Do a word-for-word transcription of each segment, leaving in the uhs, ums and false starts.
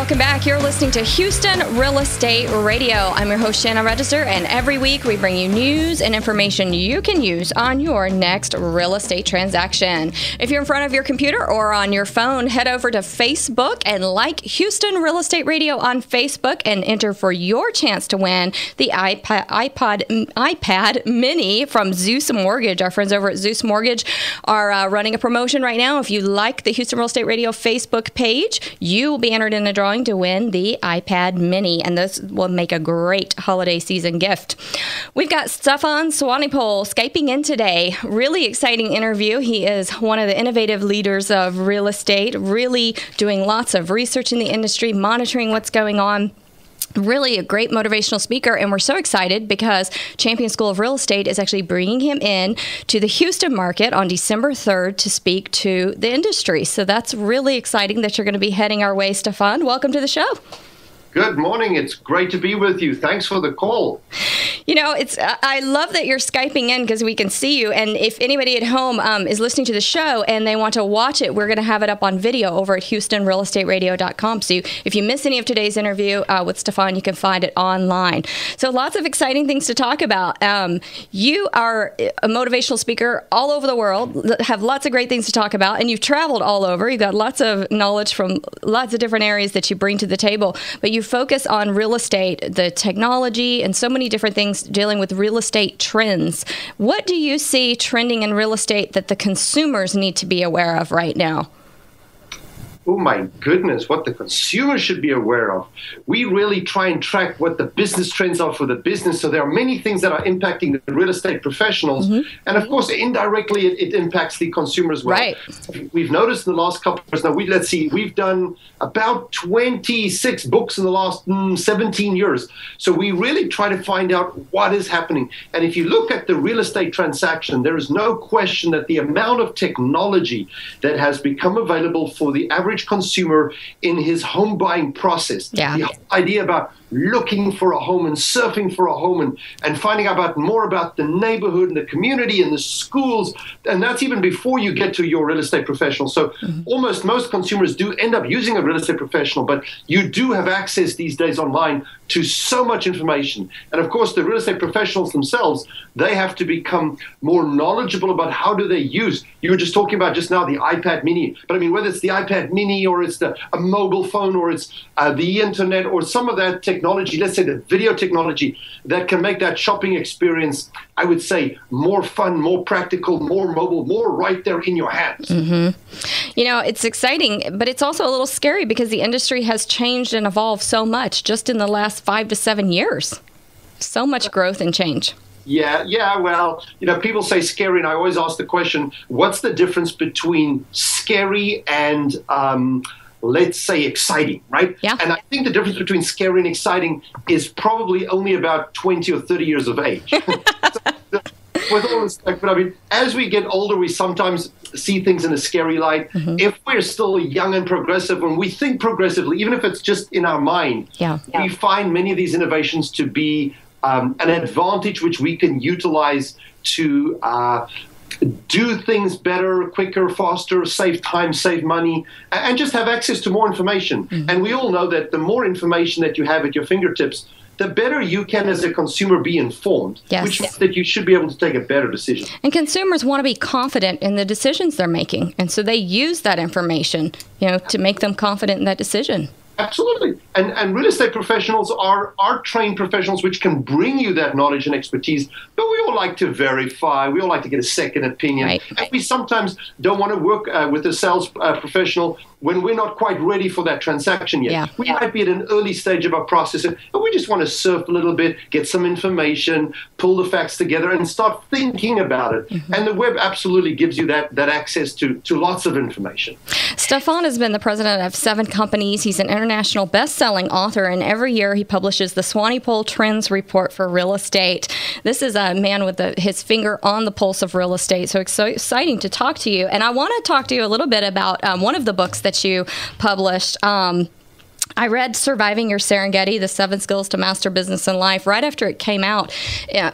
Welcome back. You're listening to Houston Real Estate Radio. I'm your host, Shannon Register, and every week we bring you news and information you can use on your next real estate transaction. If you're in front of your computer or on your phone, head over to Facebook and like Houston Real Estate Radio on Facebook and enter for your chance to win the iPod, iPod, iPad Mini from Zeus Mortgage. Our friends over at Zeus Mortgage are uh, running a promotion right now. If you like the Houston Real Estate Radio Facebook page, you will be entered in a drawing to win the iPad Mini, and this will make a great holiday season gift. We've got Stefan Swanepoel Skyping in today. Really exciting interview. He is one of the innovative leaders of real estate, really doing lots of research in the industry, monitoring what's going on. Really a great motivational speaker, and we're so excited because Champion School of Real Estate is actually bringing him in to the Houston market on December third to speak to the industry. So that's really exciting that you're going to be heading our way, Stefan. Welcome to the show. Good morning. It's great to be with you. Thanks for the call. You know, it's I love that you're Skyping in because we can see you. And if anybody at home um, is listening to the show and they want to watch it, we're going to have it up on video over at Houston Real Estate Radio dot com. So you, if you miss any of today's interview uh, with Stefan, you can find it online. So lots of exciting things to talk about. Um, you are a motivational speaker all over the world, have lots of great things to talk about, and you've traveled all over. You've got lots of knowledge from lots of different areas that you bring to the table. But you focus on real estate, the technology, and so many different things dealing with real estate trends. What do you see trending in real estate that the consumers need to be aware of right now? Oh my goodness, what the consumer should be aware of. We really try and track what the business trends are for the business. So there are many things that are impacting the real estate professionals. Mm-hmm. And of course, indirectly, it, it impacts the consumer as well. Right. We've noticed in the last couple of years, now we, let's see, we've done about twenty-six books in the last mm, seventeen years. So we really try to find out what is happening. And if you look at the real estate transaction, there is no question that the amount of technology that has become available for the average consumer in his home buying process. Yeah. The idea about looking for a home and surfing for a home and, and finding out about more about the neighborhood and the community and the schools. And that's even before you get to your real estate professional. So mm-hmm. almost most consumers do end up using a real estate professional, but you do have access these days online to so much information. And of course, the real estate professionals themselves, they have to become more knowledgeable about how do they use. You were just talking about just now the iPad Mini. But I mean, whether it's the iPad Mini or it's the, a mobile phone or it's uh, the internet or some of that technology, Technology, let's say the video technology that can make that shopping experience, I would say, more fun, more practical, more mobile, more right there in your hands. Mm-hmm. You know, it's exciting, but it's also a little scary because the industry has changed and evolved so much just in the last five to seven years. So much growth and change. Yeah, yeah, well, you know, people say scary, and I always ask the question, what's the difference between scary and um let's say exciting, right? Yeah. And I think the difference between scary and exciting is probably only about twenty or thirty years of age. So, with all respect, but I mean, as we get older, we sometimes see things in a scary light. Mm-hmm. If we're still young and progressive, and we think progressively, even if it's just in our mind, yeah. Yeah. we find many of these innovations to be um, an advantage which we can utilize to uh, do things better, quicker, faster, save time, save money, and just have access to more information. Mm-hmm. And we all know that the more information that you have at your fingertips, the better you can as a consumer be informed, yes. which means that you should be able to take a better decision. And consumers want to be confident in the decisions they're making. And so they use that information, you know, to make them confident in that decision. Absolutely. And and real estate professionals are, are trained professionals which can bring you that knowledge and expertise. But we all like to verify. We all like to get a second opinion. Right, right. And we sometimes don't want to work uh, with a sales uh, professional when we're not quite ready for that transaction yet. Yeah. We yeah. might be at an early stage of our process, and we just want to surf a little bit, get some information, pull the facts together, and start thinking about it. Mm-hmm. And the web absolutely gives you that that access to, to lots of information. Stefan has been the president of seven companies. He's an international best-selling author, and every year he publishes the Swanepoel Trends Report for real estate. This is a man with the, his finger on the pulse of real estate, so it's so exciting to talk to you. And I want to talk to you a little bit about um, one of the books that you published, um, I read Surviving Your Serengeti, The Seven Skills to Master Business and Life, right after it came out.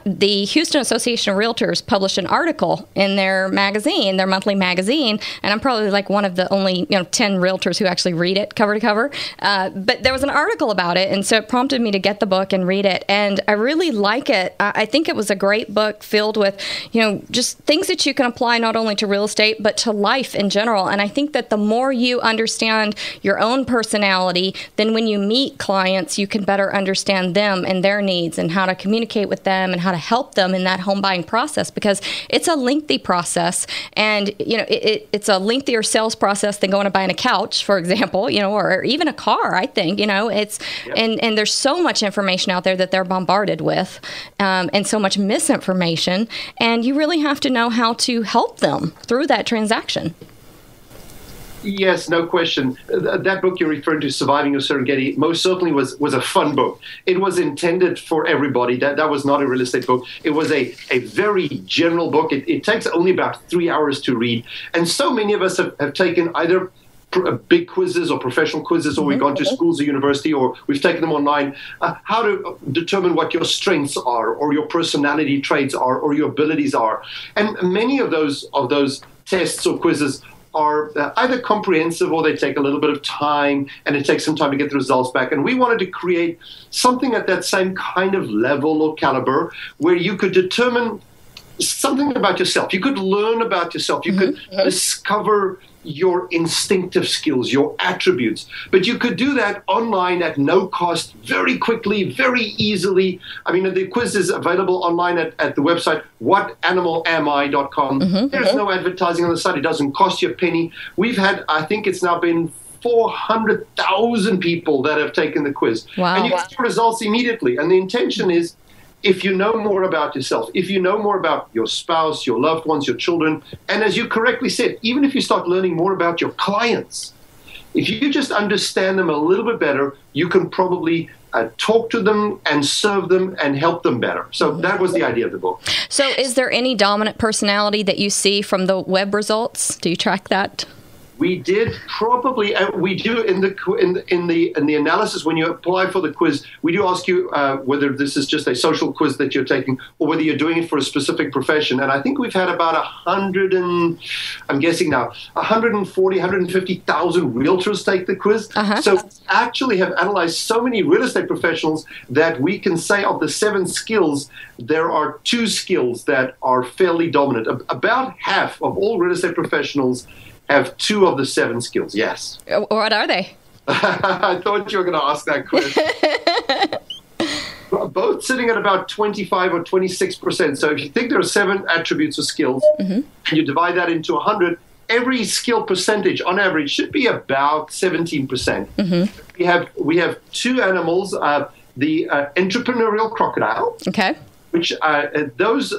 The Houston Association of Realtors published an article in their magazine, their monthly magazine, and I'm probably like one of the only, you know, ten realtors who actually read it cover to cover. Uh, but there was an article about it, and so it prompted me to get the book and read it. And I really like it. I think it was a great book filled with, you know, just things that you can apply not only to real estate, but to life in general. And I think that the more you understand your own personality, then when you meet clients, you can better understand them and their needs and how to communicate with them and how to help them in that home buying process, because it's a lengthy process. And, you know, it, it, it's a lengthier sales process than going and buying a couch, for example, you know, or, or even a car, I think, you know, it's, yep. and, and there's so much information out there that they're bombarded with, um, and so much misinformation. And you really have to know how to help them through that transaction. Yes, no question. That book you're referring to, Surviving Your Serengeti, most certainly was, was a fun book. It was intended for everybody. That that was not a real estate book. It was a, a very general book. It, it takes only about three hours to read. And so many of us have, have taken either big quizzes or professional quizzes, or we've gone to schools or university, or we've taken them online, uh, how to determine what your strengths are, or your personality traits are, or your abilities are. And many of those of those tests or quizzes are either comprehensive or they take a little bit of time, and it takes some time to get the results back. And we wanted to create something at that same kind of level or caliber where you could determine something about yourself. You could learn about yourself. You mm-hmm. could yes. discover your instinctive skills, your attributes. But you could do that online at no cost, very quickly, very easily. I mean, the quiz is available online at, at the website, what animal am I dot com. Mm-hmm, There's mm-hmm. no advertising on the site. It doesn't cost you a penny. We've had, I think it's now been four hundred thousand people that have taken the quiz. Wow. And you get your results immediately. And the intention is, if you know more about yourself, if you know more about your spouse, your loved ones, your children, and as you correctly said, even if you start learning more about your clients, if you just understand them a little bit better, you can probably uh, talk to them and serve them and help them better. So that was the idea of the book. So is there any dominant personality that you see from the web results? Do you track that? We did probably uh, we do in the in in the in the analysis when you apply for the quiz, we do ask you uh, whether this is just a social quiz that you're taking or whether you're doing it for a specific profession. And I think we've had about a hundred and I'm guessing now a hundred and forty, hundred and fifty thousand realtors take the quiz. Uh-huh. So we actually have analyzed so many real estate professionals that we can say of the seven skills, there are two skills that are fairly dominant. About half of all real estate professionals have two of the seven skills, yes. What are they? I thought you were going to ask that question. Both sitting at about twenty-five or twenty-six percent. So if you think there are seven attributes or skills, mm-hmm. and you divide that into one hundred, every skill percentage on average should be about seventeen percent. Mm-hmm. We have we have two animals, uh, the uh, entrepreneurial crocodile, okay, which uh, those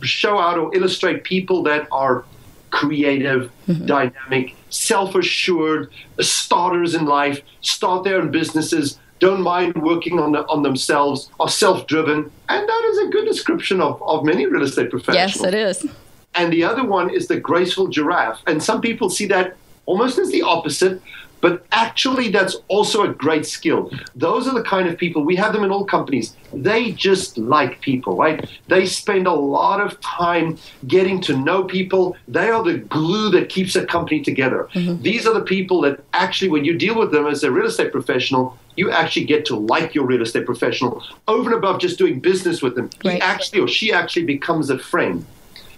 show out or illustrate people that are creative, mm-hmm. dynamic, self-assured, starters in life, start their own businesses, don't mind working on the, on themselves, are self-driven. And that is a good description of, of many real estate professionals. Yes, it is. And the other one is the graceful giraffe. And some people see that almost as the opposite, but actually that's also a great skill. Those are the kind of people, we have them in all companies. They just like people, right? They spend a lot of time getting to know people. They are the glue that keeps a company together. Mm-hmm. These are the people that actually, when you deal with them as a real estate professional, you actually get to like your real estate professional over and above just doing business with them. Right. He actually or she actually becomes a friend.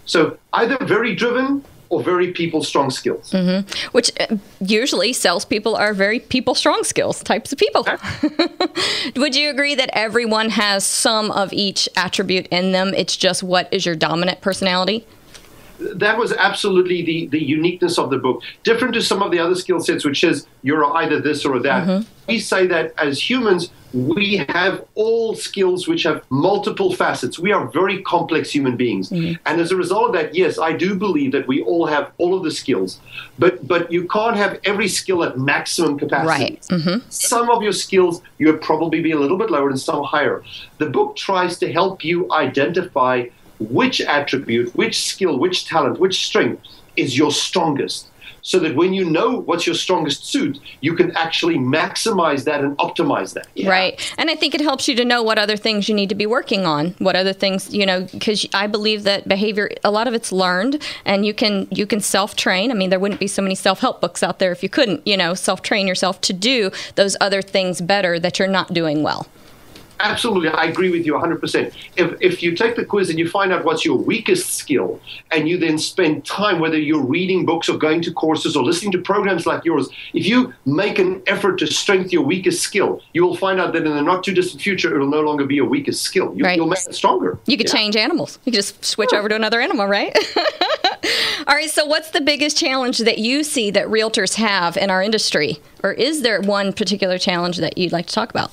So either very driven or very people-strong skills. Mm-hmm. Which uh, usually salespeople are very people-strong skills types of people. Would you agree that everyone has some of each attribute in them? It's just what is your dominant personality? That was absolutely the, the uniqueness of the book. Different to some of the other skill sets, which is you're either this or that. Mm-hmm. We say that as humans, we have all skills which have multiple facets. We are very complex human beings. Mm-hmm. And as a result of that, yes, I do believe that we all have all of the skills. But but you can't have every skill at maximum capacity. Right. Mm-hmm. Some of your skills, you'll probably be a little bit lower and some higher. The book tries to help you identify which attribute, which skill, which talent, which strength is your strongest. so that when you know what's your strongest suit, you can actually maximize that and optimize that. Yeah. Right. And I think it helps you to know what other things you need to be working on, what other things, you know, because I believe that behavior, a lot of it's learned, and you can you can self-train. I mean, there wouldn't be so many self-help books out there if you couldn't, you know, self-train yourself to do those other things better that you're not doing well. Absolutely. I agree with you one hundred percent. If, if you take the quiz and you find out what's your weakest skill, and you then spend time, whether you're reading books or going to courses or listening to programs like yours, if you make an effort to strengthen your weakest skill, you will find out that in the not too distant future, it will no longer be your weakest skill. You, right. You'll make it stronger. You could yeah. change animals. You could just switch oh. over to another animal, right? All right. So what's the biggest challenge that you see that realtors have in our industry? Or is there one particular challenge that you'd like to talk about?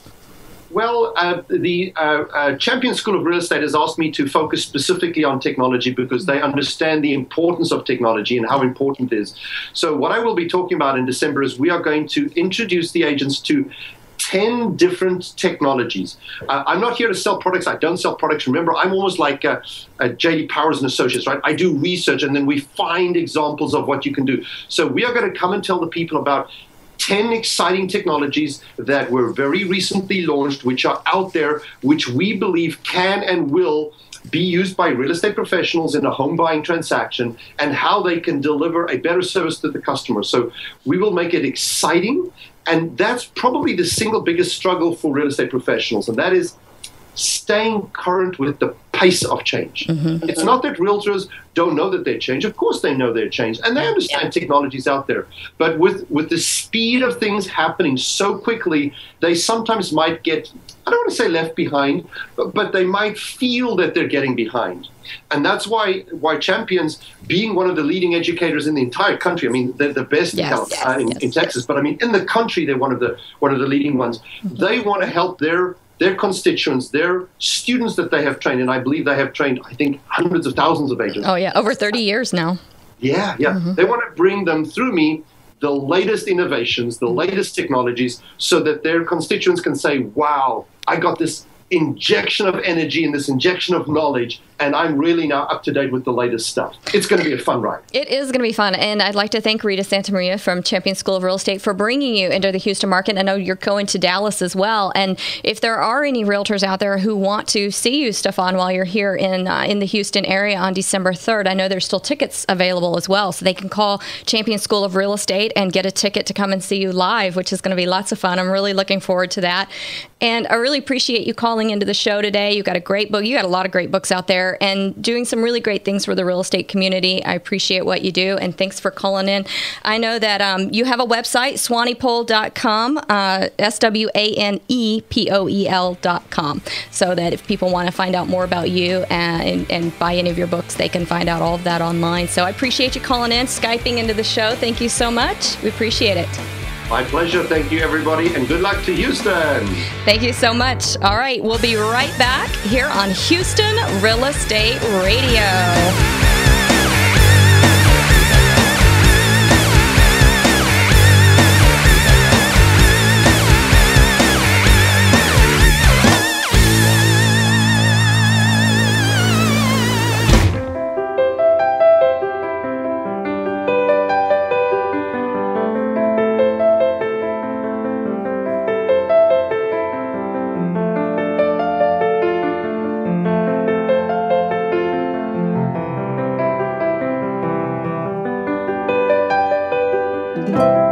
Well, uh, the uh, uh, Champion School of Real Estate has asked me to focus specifically on technology because they understand the importance of technology and how important it is. So what I will be talking about in December is we are going to introduce the agents to ten different technologies. Uh, I'm not here to sell products. I don't sell products. Remember, I'm almost like uh, uh, J D Power and Associates, right? I do research, and then we find examples of what you can do. So we are going to come and tell the people about ten exciting technologies that were very recently launched, which are out there, which we believe can and will be used by real estate professionals in a home buying transaction, and how they can deliver a better service to the customer. So we will make it exciting. And that's probably the single biggest struggle for real estate professionals, and that is staying current with the pace of change. Mm-hmm. It's not that realtors don't know that they're changed. Of course they know they're changed, and they understand yeah. technologies out there. But with, with the speed of things happening so quickly, they sometimes might get, I don't want to say left behind, but, but they might feel that they're getting behind. And that's why why Champions, being one of the leading educators in the entire country, I mean, they're the best yes, account, yes, uh, in, yes. in Texas, but I mean, in the country, they're one of the, one of the leading ones. Mm-hmm. They want to help their their constituents, their students that they have trained, and I believe they have trained, I think, hundreds of thousands of agents. Oh, yeah, over thirty years now. Yeah, yeah. Mm-hmm. They want to bring them, through me, the latest innovations, the latest technologies, so that their constituents can say, wow, I got this injection of energy and this injection of knowledge, and I'm really now up to date with the latest stuff. It's going to be a fun ride. It is going to be fun, and I'd like to thank Rita Santamaria from Champion School of Real Estate for bringing you into the Houston market. I know you're going to Dallas as well, and if there are any realtors out there who want to see you, Stefan, while you're here in uh, in the Houston area on December third, I know there's still tickets available as well, so they can call Champion School of Real Estate and get a ticket to come and see you live, which is going to be lots of fun. I'm really looking forward to that, and I really appreciate you calling into the show today. You got a great book. You got a lot of great books out there, and doing some really great things for the real estate community. I appreciate what you do, and thanks for calling in. I know that um, you have a website, swanepoel dot com, uh, S W A N E P O E L dot com, so that if people want to find out more about you and, and buy any of your books, they can find out all of that online. So I appreciate you calling in, Skyping into the show. Thank you so much. We appreciate it. My pleasure. Thank you, everybody, and good luck to Houston. Thank you so much. All right, we'll be right back here on Houston Real Estate Radio. Thank you.